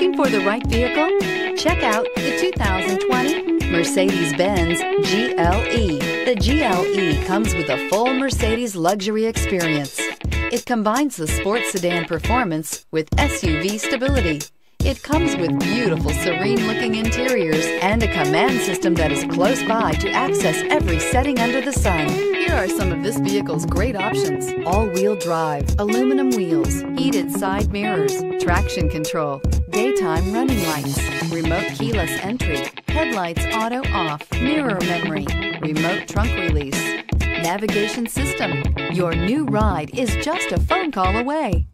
Looking for the right vehicle? Check out the 2020 Mercedes-Benz GLE. The GLE comes with a full Mercedes luxury experience. It combines the sports sedan performance with SUV stability. It comes with beautiful, serene-looking interiors and a command system that is close by to access every setting under the sun. Here are some of this vehicle's great options: all-wheel drive, aluminum wheels, heated side mirrors, traction control, daytime running lights, remote keyless entry, headlights auto off, mirror memory, remote trunk release, navigation system. Your new ride is just a phone call away.